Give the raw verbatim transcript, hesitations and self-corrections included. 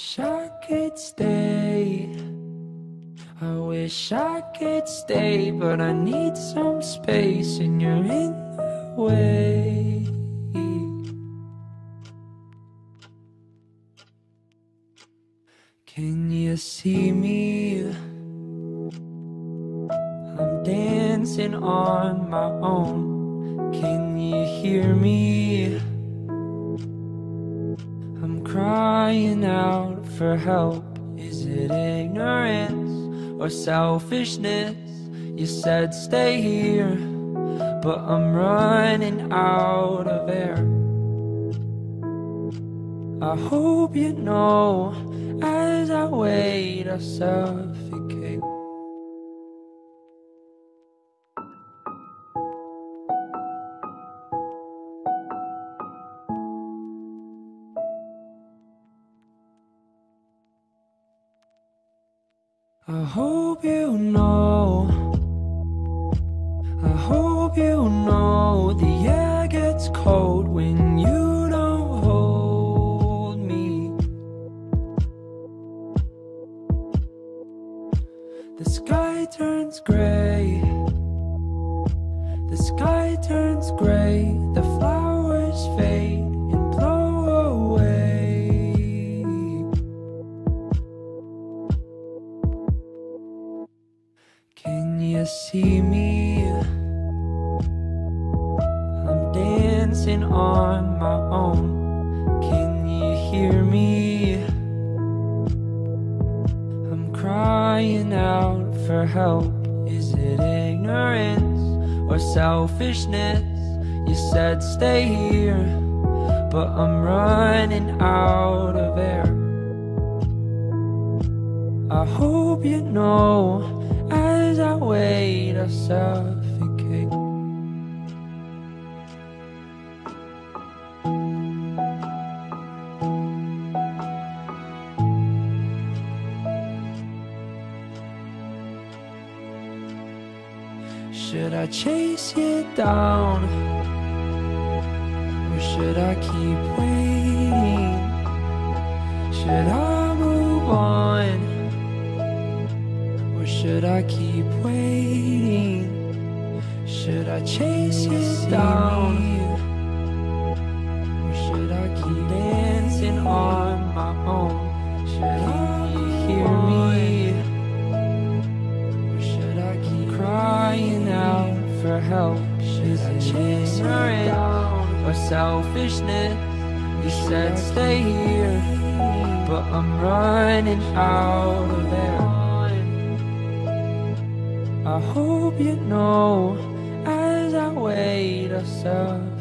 wish I could stay. I wish I could stay, but I need some space, and you're in the way. Can you see me? I'm dancing on my own. Can you hear me? I'm crying out for help. Is it ignorance or selfishness? You said stay here, but I'm running out of air. I hope you know, as I wait, I suffocate. I hope you know, I hope you know, the air gets cold when you don't hold me. The sky turns gray, the sky turns gray, the flowers fade and blow away. Can you see me? I'm dancing on my own. Can you hear me? I'm crying out for help. Is it ignorance or selfishness? You said stay here, but I'm running out of air. I hope you know, as I wait, I suffocate. Should I chase you down, or should I keep waiting? Should I move on, or should I keep waiting? Should I chase you down, or should I keep dancing on my own? Should you hear me, or should I keep crying out for help? Should I chase her down, or selfishness? You said stay here, but I'm running out of air. I hope you know, as I wait, I suffer.